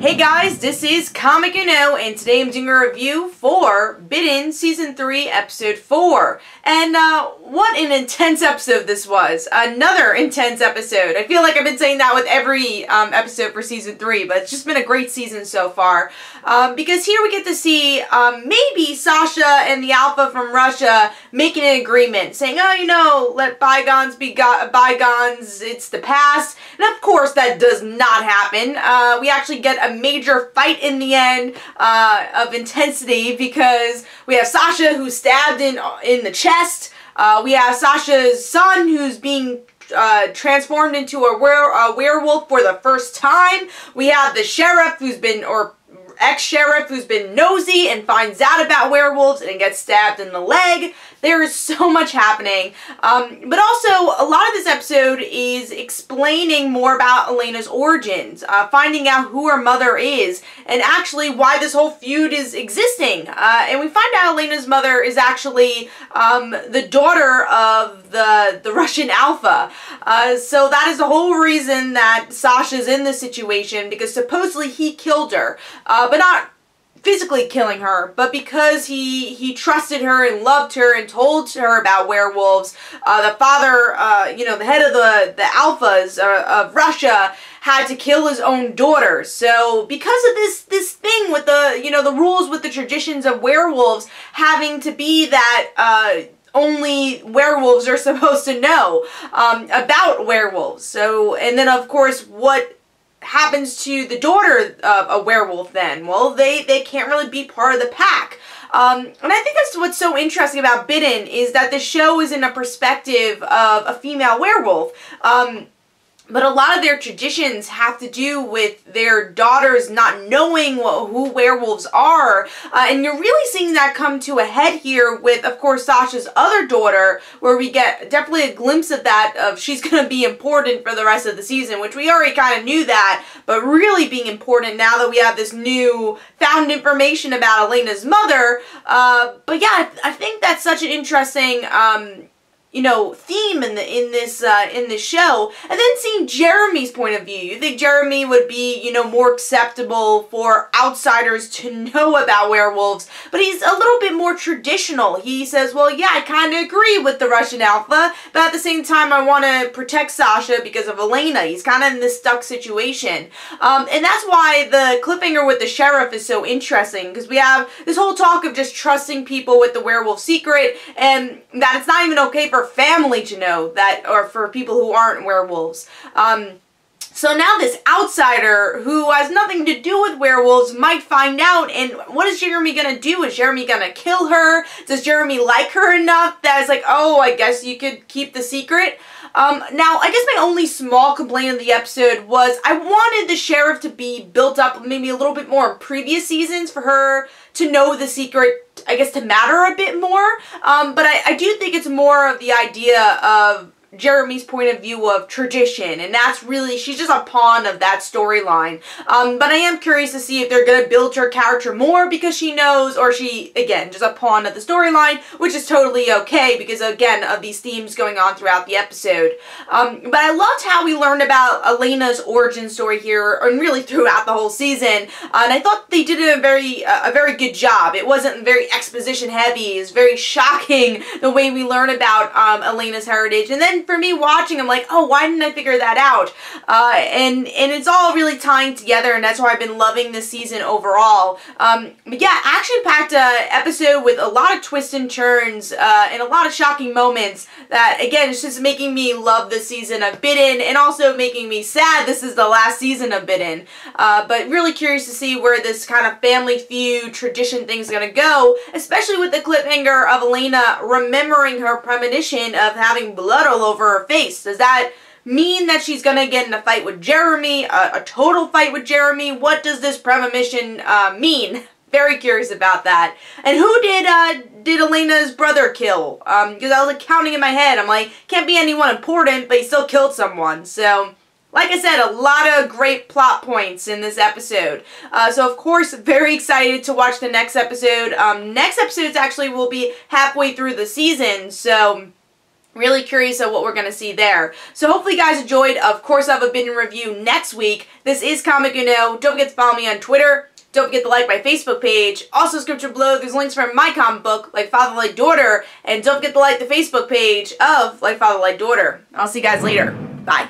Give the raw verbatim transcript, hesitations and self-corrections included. Hey guys, this is Comic Uno, and today I'm doing a review for Bitten Season three, Episode four. And, uh, what an intense episode this was. Another intense episode. I feel like I've been saying that with every um, episode for Season three, but it's just been a great season so far. Um, because here we get to see, um, maybe Sasha and the Alpha from Russia making an agreement, saying, oh, you know, let bygones be go bygones, it's the past. And of course that does not happen. Uh, we actually get a A major fight in the end uh, of intensity, because we have Sasha who's stabbed in in the chest. Uh, we have Sasha's son who's being uh, transformed into a, were a werewolf for the first time. We have the sheriff who's been or ex-sheriff who's been nosy and finds out about werewolves and gets stabbed in the leg. There is so much happening. Um, but also, a lot of this episode is explaining more about Elena's origins, uh, finding out who her mother is, and actually why this whole feud is existing. Uh, and we find out Elena's mother is actually um, the daughter of the, the Russian Alpha. Uh, so that is the whole reason that Sasha's in this situation, because supposedly he killed her. Uh, but not physically killing her, but because he he trusted her and loved her and told her about werewolves. Uh, the father, uh, you know, the head of the, the alphas uh, of Russia had to kill his own daughter. So because of this this thing with the, you know, the rules with the traditions of werewolves having to be that uh, only werewolves are supposed to know um, about werewolves. So, and then of course what happens to the daughter of a werewolf then? Well, they, they can't really be part of the pack. Um, and I think that's what's so interesting about Bitten, is that the show is in a perspective of a female werewolf. Um, but a lot of their traditions have to do with their daughters not knowing what, who werewolves are. Uh, and you're really seeing that come to a head here with, of course, Sasha's other daughter, where we get definitely a glimpse of that, of she's going to be important for the rest of the season, which we already kind of knew that, but really being important now that we have this new found information about Elena's mother. Uh, but yeah, I, th I think that's such an interesting um you know, theme in the in this uh, in this show. And then seeing Jeremy's point of view, you think Jeremy would be, you know, more acceptable for outsiders to know about werewolves, but he's a little bit more traditional. He says, well, yeah, I kind of agree with the Russian Alpha, but at the same time, I want to protect Sasha because of Elena. He's kind of in this stuck situation. Um, and that's why the cliffhanger with the sheriff is so interesting, because we have this whole talk of just trusting people with the werewolf secret, and that it's not even okay for family to know that, or for people who aren't werewolves. Um, so now this outsider who has nothing to do with werewolves might find out, and what is Jeremy gonna do? Is Jeremy gonna kill her? Does Jeremy like her enough that it's like, oh, I guess you could keep the secret? Um, now, I guess my only small complaint of the episode was I wanted the sheriff to be built up maybe a little bit more in previous seasons for her to know the secret, I guess, to matter a bit more. Um, but I, I do think it's more of the idea of Jeremy's point of view of tradition, and that's really, she's just a pawn of that storyline. Um, but I am curious to see if they're gonna build her character more because she knows, or she, again, just a pawn of the storyline, which is totally okay because, again, of these themes going on throughout the episode. Um, but I loved how we learned about Elena's origin story here, and really throughout the whole season, uh, and I thought they did a very, uh, a very good job. It wasn't very exposition heavy, it's very shocking the way we learn about um, Elena's heritage, and then for me watching, I'm like, oh, why didn't I figure that out? Uh, and, and it's all really tying together, and that's why I've been loving this season overall. Um, but yeah, action-packed uh, episode with a lot of twists and turns, uh, and a lot of shocking moments that, again, it's just making me love the season of Bitten, and also making me sad this is the last season of Bitten. Uh, but really curious to see where this kind of family feud, tradition thing's gonna go, especially with the cliffhanger of Elena remembering her premonition of having blood all over over her face. Does that mean that she's gonna get in a fight with Jeremy, a, a total fight with Jeremy? What does this premonition uh, mean? Very curious about that. And who did uh, did Elena's brother kill? Because um, I was like counting in my head. I'm like, can't be anyone important, but he still killed someone. So, like I said, a lot of great plot points in this episode. Uh, so, of course, very excited to watch the next episode. Um, next episodes actually will be halfway through the season, so Really curious of what we're going to see there. So hopefully you guys enjoyed. Of course, I have a Bitten review next week. This is Comic Uno. Don't forget to follow me on Twitter. Don't forget to like my Facebook page. Also, description below, there's links for my comic book, Like Father, Like Daughter. And don't forget to like the Facebook page of Like Father, Like Daughter. I'll see you guys later. Bye.